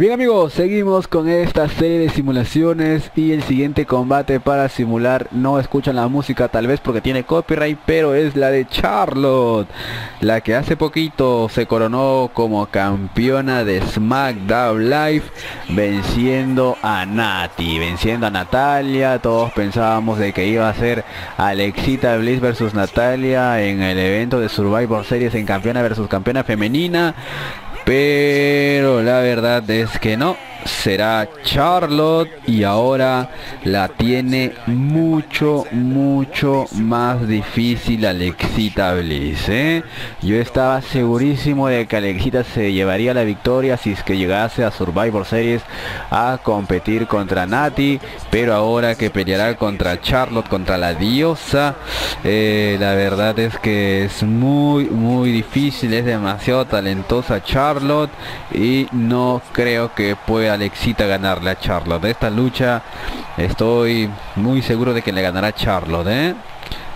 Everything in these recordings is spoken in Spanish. Y bien amigos, seguimos con esta serie de simulaciones y el siguiente combate para simular, no escuchan la música tal vez porque tiene copyright, pero es la de Charlotte, la que hace poquito se coronó como campeona de SmackDown Live, venciendo a Natalia. Todos pensábamos de que iba a ser Alexa Bliss versus Natalia en el evento de Survivor Series en campeona versus campeona femenina, pero la verdad es que no, será Charlotte y ahora la tiene mucho más difícil Alexa Bliss, ¿eh? Yo estaba segurísimo de que Alexa se llevaría la victoria si es que llegase a Survivor Series a competir contra Nati, pero ahora que peleará contra Charlotte, contra la diosa, la verdad es que es muy difícil, es demasiado talentosa Charlotte y no creo que pueda Alexa ganarle a Charlotte. De esta lucha estoy muy seguro de que le ganará Charlotte, ¿eh?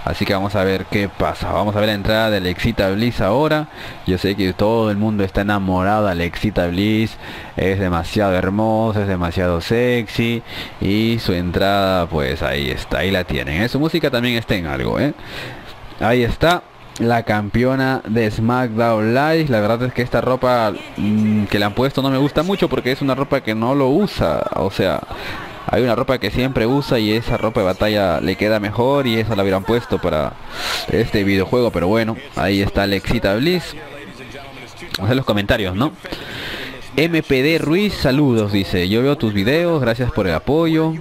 Así que vamos a ver qué pasa. Vamos a ver la entrada de Alexa Bliss ahora. Yo sé que todo el mundo está enamorado de Alexa Bliss. Es demasiado hermosa, es demasiado sexy. Y su entrada, pues ahí está, ahí la tienen, ¿eh? Su música también está en algo, ¿eh? Ahí está la campeona de SmackDown Live. La verdad es que esta ropa que le han puesto no me gusta mucho porque es una ropa que no lo usa. O sea, hay una ropa que siempre usa y esa ropa de batalla le queda mejor y esa la hubieran puesto para este videojuego. Pero bueno, ahí está Alexa Bliss. Vamos a ver los comentarios, ¿no? MPD Ruiz, saludos, dice: yo veo tus videos, gracias por el apoyo.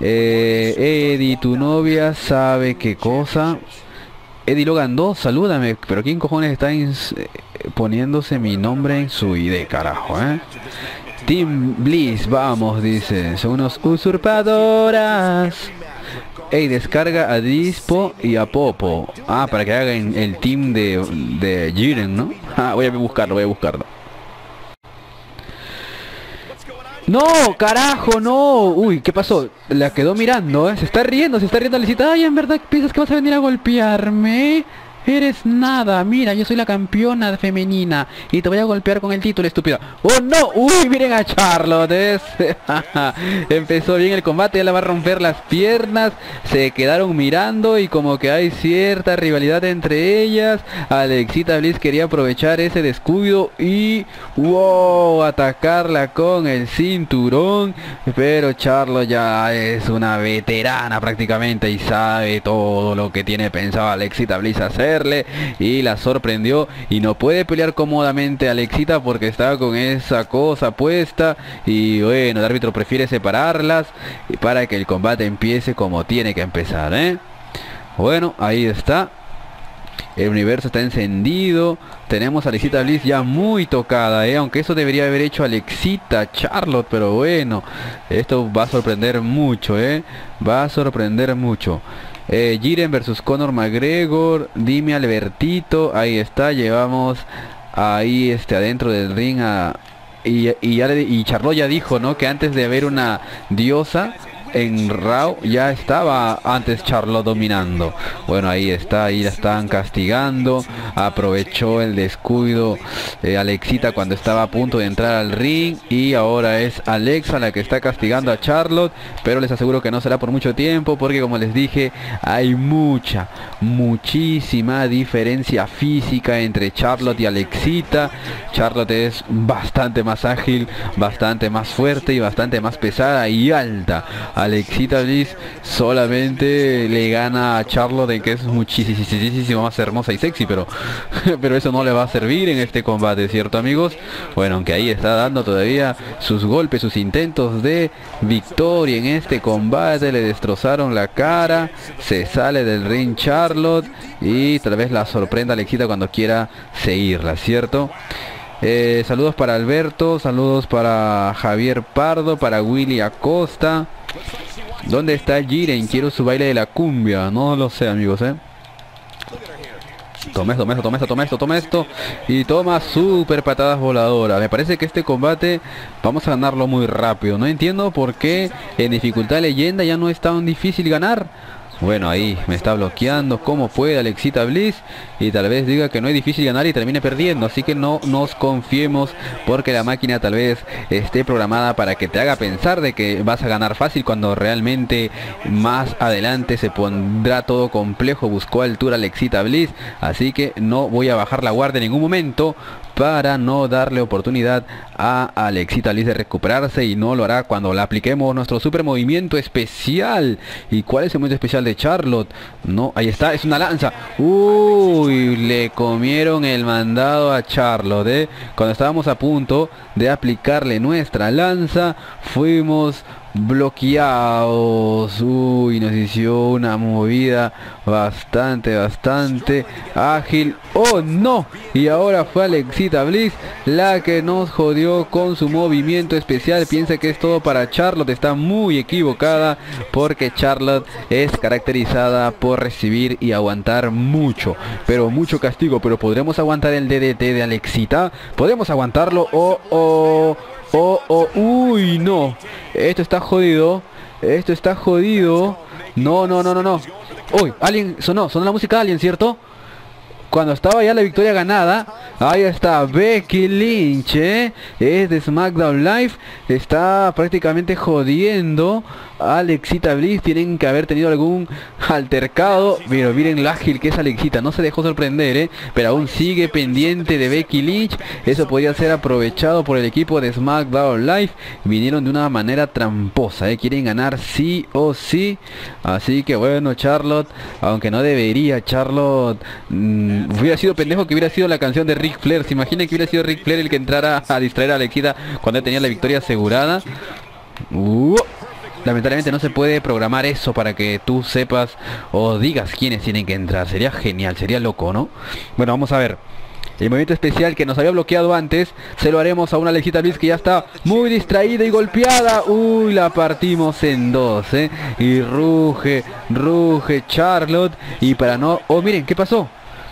Eddy, tu novia sabe qué cosa. Eddy Logan 2, salúdame, pero ¿quién cojones está poniéndose mi nombre en su ID, carajo, eh? Team Bliss, vamos, dice, son unos usurpadoras. Ey, descarga a Dispo y a Popo. Ah, para que hagan el team de Jiren, ¿no? Ah, voy a buscarlo, No, carajo, no. Uy, ¿qué pasó? La quedó mirando, ¿eh? Se está riendo. Le dice: ay, ¿en verdad piensas que vas a venir a golpearme? Eres nada. Mira, yo soy la campeona femenina y te voy a golpear con el título, estúpida. ¡Oh, no! ¡Uy, miren a Charlotte! Empezó bien el combate, ya la va a romper las piernas. Se quedaron mirando y como que hay cierta rivalidad entre ellas. Alexa Bliss quería aprovechar ese descuido y ¡wow!, atacarla con el cinturón. Pero Charlotte ya es una veterana prácticamente y sabe todo lo que tiene pensado Alexa Bliss hacer. Y la sorprendió y no puede pelear cómodamente Alexa porque estaba con esa cosa puesta. Y bueno, el árbitro prefiere separarlas para que el combate empiece como tiene que empezar, ¿eh? Bueno, ahí está. El universo está encendido. Tenemos a Alexa Bliss ya muy tocada, ¿eh? Aunque eso debería haber hecho Alexa Charlotte, pero bueno, esto va a sorprender mucho, ¿eh? Va a sorprender mucho. Jiren versus Conor McGregor. Dime, Albertito. Ahí está, llevamos ahí adentro del ring y Charlotte ya dijo, ¿no?, que antes de haber una diosa en Raw ya estaba antes Charlotte dominando. Bueno, ahí está, ahí la estaban castigando. Aprovechó el descuido Alexa cuando estaba a punto de entrar al ring. Y ahora es Alexa la que está castigando a Charlotte, pero les aseguro que no será por mucho tiempo, porque como les dije, hay muchísima diferencia física entre Charlotte y Alexa. Charlotte es bastante más ágil, bastante más fuerte y bastante más pesada y alta. Alexa Bliss solamente le gana a Charlotte en que es muchísimo más hermosa y sexy, pero eso no le va a servir en este combate, ¿cierto, amigos? Bueno, aunque ahí está dando todavía sus golpes, sus intentos de victoria en este combate. Le destrozaron la cara. Se sale del ring Charlotte y tal vez la sorprenda Alexa cuando quiera seguirla, ¿cierto? Saludos para Alberto, saludos para Javier Pardo, para Willy Acosta. ¿Dónde está Jiren? Quiero su baile de la cumbia. No lo sé, amigos, ¿eh? Toma esto. Y toma super patadas voladoras. Me parece que este combate vamos a ganarlo muy rápido. No entiendo por qué en dificultad leyenda ya no es tan difícil ganar. Bueno, ahí me está bloqueando como puede Alexita Bliss, y tal vez diga que no es difícil ganar y termine perdiendo. Así que no nos confiemos, porque la máquina tal vez esté programada para que te haga pensar de que vas a ganar fácil, cuando realmente más adelante se pondrá todo complejo. Buscó altura Alexita Bliss, así que no voy a bajar la guardia en ningún momento para no darle oportunidad a Alexita Bliss de recuperarse, y no lo hará cuando le apliquemos nuestro super movimiento especial. ¿Y cuál es el movimiento especial de Charlotte? No, ahí está, es una lanza. Uy, le comieron el mandado a Charlotte, ¿eh? Cuando estábamos a punto de aplicarle nuestra lanza, fuimos bloqueados. Uy, nos hizo una movida bastante ágil. Oh no, y ahora fue Alexita Bliss la que nos jodió con su movimiento especial. Piensa que es todo para Charlotte, está muy equivocada, porque Charlotte es caracterizada por recibir y aguantar mucho, pero mucho castigo. Pero ¿podremos aguantar el DDT de Alexita? ¿Podemos aguantarlo? Uy, no. Esto está jodido. Esto está jodido. No. Uy, Alien, sonó la música de Alien, ¿cierto? Cuando estaba ya la victoria ganada. Ahí está Becky Lynch, ¿eh? Es de SmackDown Live. Está prácticamente jodiendo a Alexita Bliss. Tienen que haber tenido algún altercado. Pero miren lo ágil que es Alexita. No se dejó sorprender, ¿eh? Pero aún sigue pendiente de Becky Lynch. Eso podría ser aprovechado por el equipo de SmackDown Live. Vinieron de una manera tramposa, ¿eh? Quieren ganar sí o sí. Así que bueno, Charlotte, aunque no debería, Charlotte... hubiera sido pendejo que hubiera sido la canción de Ric Flair. Se imagina que hubiera sido Ric Flair el que entrara a distraer a Alexita cuando tenía la victoria asegurada. Lamentablemente no se puede programar eso para que tú sepas o digas quiénes tienen que entrar. Sería genial, sería loco, ¿no? Bueno, vamos a ver. El movimiento especial que nos había bloqueado antes se lo haremos a una Alexita Bliss que ya está muy distraída y golpeada. Uy, la partimos en dos, ¿eh? Y ruge Charlotte. Y para no... Oh, miren, ¿qué pasó?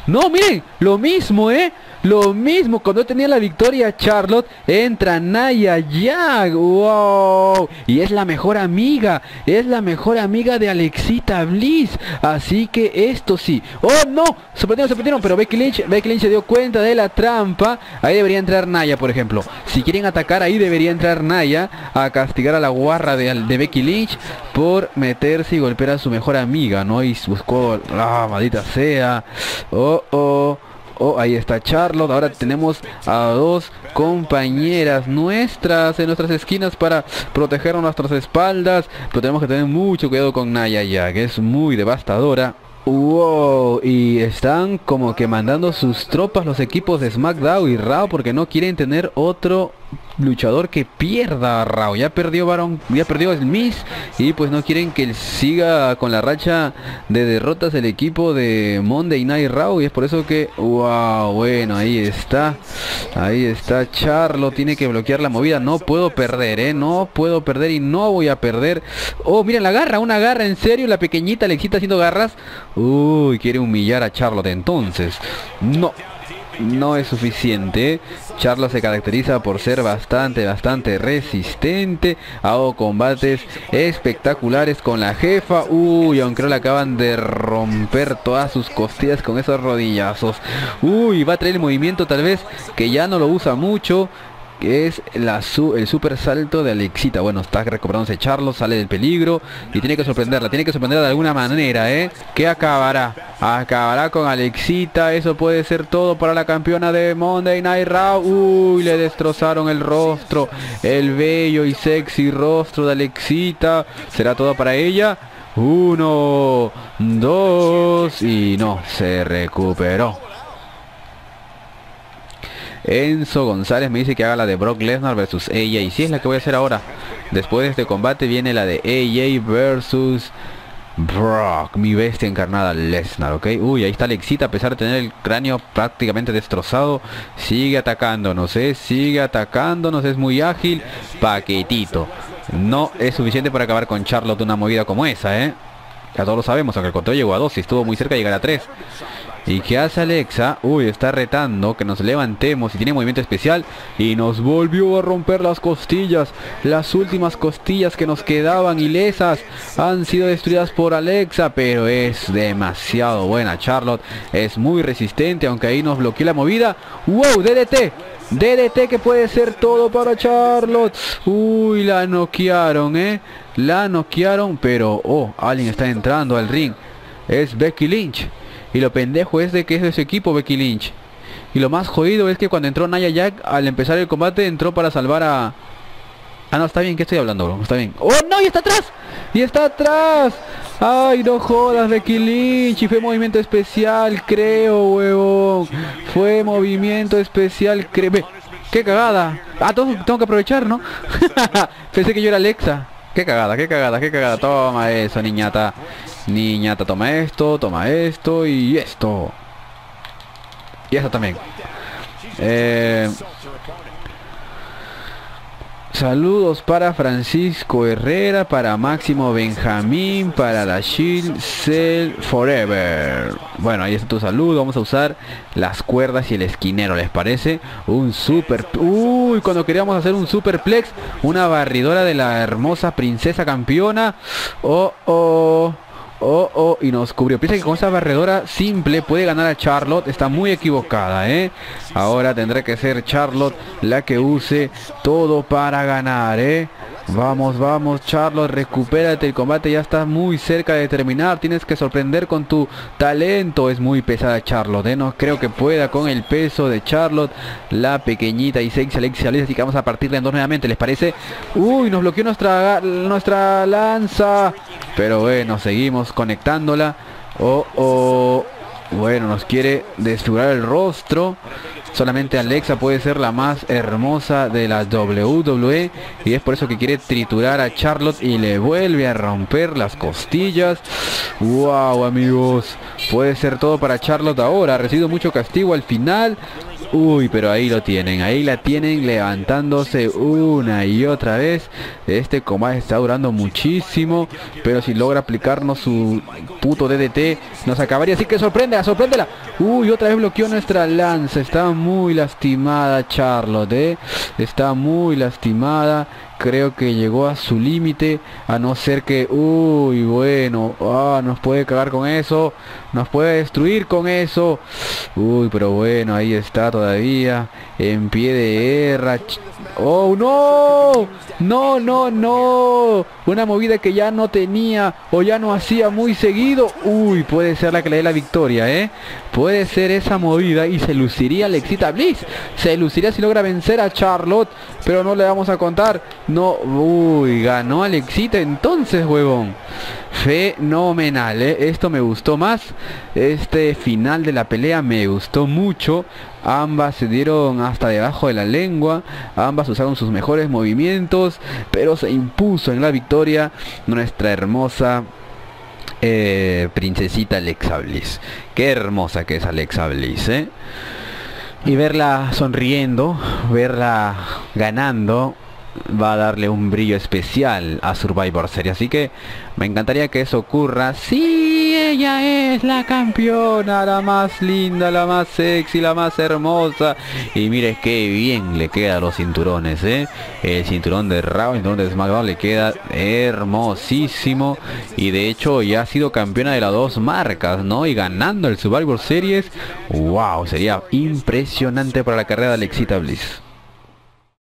No, miren, lo mismo, ¿eh? Lo mismo, cuando tenía la victoria Charlotte, entra Nia Jax. ¡Wow! Y es la mejor amiga. Es la mejor amiga de Alexita Bliss. Así que esto sí. ¡Oh, no! Se perdieron. Pero Becky Lynch se dio cuenta de la trampa. Ahí debería entrar Nia, por ejemplo. Si quieren atacar, ahí debería entrar Nia a castigar a la guarra de Becky Lynch por meterse y golpear a su mejor amiga, ¿no? Y buscó... ¡Ah, maldita sea! Oh, ahí está Charlotte. Ahora tenemos a dos compañeras nuestras en nuestras esquinas para proteger nuestras espaldas. Pero tenemos que tener mucho cuidado con Nia Jax, que es muy devastadora. Wow, y están como que mandando sus tropas los equipos de SmackDown y Raw, porque no quieren tener otro luchador que pierda a Raw. Ya perdió Baron, ya perdió el Miz, y pues no quieren que él siga con la racha de derrotas el equipo de Monday Night Raw. Y es por eso que, wow, bueno, ahí está Charlotte. Tiene que bloquear la movida. No puedo perder, no puedo perder y no voy a perder. Oh, miren la garra, una garra, en serio, la pequeñita Alexita haciendo garras. Uy, quiere humillar a Charlotte entonces. No es suficiente. Charlotte se caracteriza por ser bastante resistente. Hago combates espectaculares con la jefa. Uy, aunque no le acaban de romper todas sus costillas con esos rodillazos. Uy, va a traer el movimiento tal vez que ya no lo usa mucho, que es el super salto de Alexita. Bueno, está recuperándose Charlotte, sale del peligro y tiene que sorprenderla. Tiene que sorprenderla de alguna manera, ¿eh? Que acabará con Alexita. Eso puede ser todo para la campeona de Monday Night Raw. Uy, le destrozaron el rostro, el bello y sexy rostro de Alexita. ¿Será todo para ella? 1, 2 y no, se recuperó. Enzo González me dice que haga la de Brock Lesnar versus AJ. Y sí, es la que voy a hacer ahora. Después de este combate viene la de AJ versus Brock, mi bestia encarnada Lesnar, ¿ok? Uy, ahí está Alexita, a pesar de tener el cráneo prácticamente destrozado. Sigue atacándonos, ¿eh? Sigue atacándonos, es muy ágil. Paquetito. No es suficiente para acabar con Charlotte una movida como esa, ¿eh? Ya todos lo sabemos, aunque el conteo llegó a 2 y estuvo muy cerca de llegar a 3. ¿Y qué hace Alexa? Uy, está retando que nos levantemos y tiene movimiento especial. Y nos volvió a romper las costillas. Las últimas costillas que nos quedaban ilesas han sido destruidas por Alexa. Pero es demasiado buena Charlotte. Es muy resistente, aunque ahí nos bloqueó la movida. ¡Wow! DDT. DDT que puede ser todo para Charlotte. Uy, la noquearon, la noquearon, pero oh, alguien está entrando al ring. Es Becky Lynch. Y lo pendejo es de que es de su equipo Becky Lynch. Y lo más jodido es que cuando entró Nia Jax, al empezar el combate, entró para salvar a... Ah, no, está bien, ¿qué estoy hablando, bro? Está bien. ¡Oh, no! ¡Y está atrás! ¡Y está atrás! ¡Ay, no jodas, Becky Lynch! Y fue movimiento especial, creo, huevón. Fue movimiento especial, creo. ¡Qué cagada! Ah, tengo que aprovechar, ¿no? Pensé que yo era Alexa. ¡Qué cagada, qué cagada, qué cagada! Toma eso, niñata. Niñata, toma esto y esto. Y esta también. Saludos para Francisco Herrera, para Máximo Benjamín, para la Shield Cell Forever. Bueno, ahí está tu saludo. Vamos a usar las cuerdas y el esquinero, ¿les parece? Un super... Uy, cuando queríamos hacer un superplex, una barridora de la hermosa princesa campeona. Oh, oh. Oh, oh, y nos cubrió. Piensa que con esa barredora simple puede ganar a Charlotte. Está muy equivocada, Ahora tendrá que ser Charlotte la que use todo para ganar, Vamos, vamos, Charlotte, recupérate. El combate ya está muy cerca de terminar. Tienes que sorprender con tu talento. Es muy pesada Charlotte, No creo que pueda con el peso de Charlotte, la pequeñita y sexy Alexa Bliss. Así que vamos a partirla en dos nuevamente, ¿les parece? Uy, nos bloqueó nuestra lanza. Pero bueno, seguimos conectándola. Oh, oh. Bueno, nos quiere desfigurar el rostro. Solamente Alexa puede ser la más hermosa de la WWE. Y es por eso que quiere triturar a Charlotte. Y le vuelve a romper las costillas. Wow, amigos. Puede ser todo para Charlotte ahora. Ha recibido mucho castigo al final. Uy, pero ahí lo tienen. Ahí la tienen levantándose una y otra vez. Este combate está durando muchísimo. Pero si logra aplicarnos su puto DDT, nos acabaría. Así que sorpréndela, sorpréndela. Uy, otra vez bloqueó nuestra lanza. Está muy lastimada Charlotte, Está muy lastimada. Creo que llegó a su límite. A no ser que... Uy, bueno. Ah, nos puede cagar con eso. Nos puede destruir con eso. Uy, pero bueno, ahí está todavía. En pie de guerra. ¡Oh, no! ¡No, no, no! Una movida que ya no tenía o ya no hacía muy seguido. Uy, puede ser la que le dé la victoria, Puede ser esa movida y se luciría Alexita Bliss. Se luciría si logra vencer a Charlotte. Pero no le vamos a contar. No, uy, ganó Alexita entonces, huevón. Fenomenal, Esto me gustó más. Este final de la pelea me gustó mucho. Ambas se dieron hasta debajo de la lengua. Ambas usaron sus mejores movimientos. Pero se impuso en la victoria nuestra hermosa princesita Alexa Bliss. Qué hermosa que es Alexa Bliss, Y verla sonriendo, verla ganando, va a darle un brillo especial a Survivor Series. Así que me encantaría que eso ocurra. Sí, ella es la campeona, la más linda, la más sexy, la más hermosa. Y mire qué bien le quedan los cinturones, El cinturón de Raw, el cinturón de SmackDown le queda hermosísimo. Y de hecho ya ha sido campeona de las dos marcas, Y ganando el Survivor Series. Wow, sería impresionante para la carrera de Alexita Bliss.